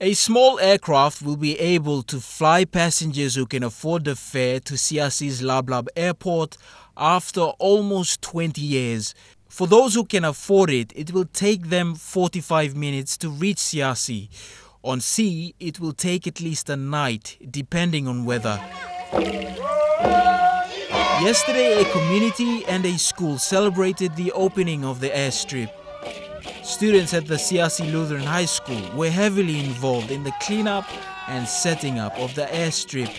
A small aircraft will be able to fly passengers who can afford the fare to Siassi's Lablab Airport after almost 20 years. For those who can afford it, it will take them 45 minutes to reach Siassi. On sea, it will take at least a night, depending on weather. Yesterday, a community and a school celebrated the opening of the airstrip. Students at the Siassi Lutheran High School were heavily involved in the cleanup and setting up of the airstrip.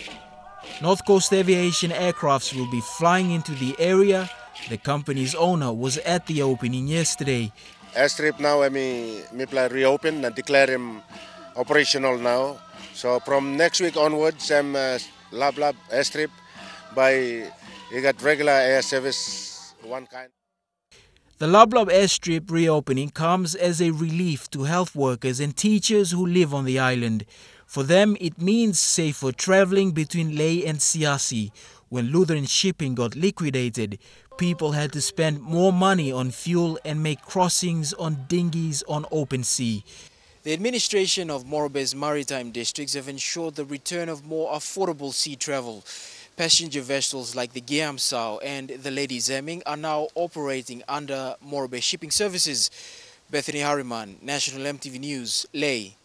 North Coast Aviation aircrafts will be flying into the area. The company's owner was at the opening yesterday. Airstrip now, Mipla reopened and declared him operational now. So from next week onwards, Lablab Airstrip, you got regular air service, one kind. The Lablab Airstrip reopening comes as a relief to health workers and teachers who live on the island. For them, it means safer traveling between Lae and Siassi. When Lutheran Shipping got liquidated, people had to spend more money on fuel and make crossings on dinghies on open sea. The administration of Morobe's maritime districts have ensured the return of more affordable sea travel. Passenger vessels like the Giam Sao and the Lady Zeming are now operating under Morobe Shipping Services. Bethany Harriman, National MTV News, Lae.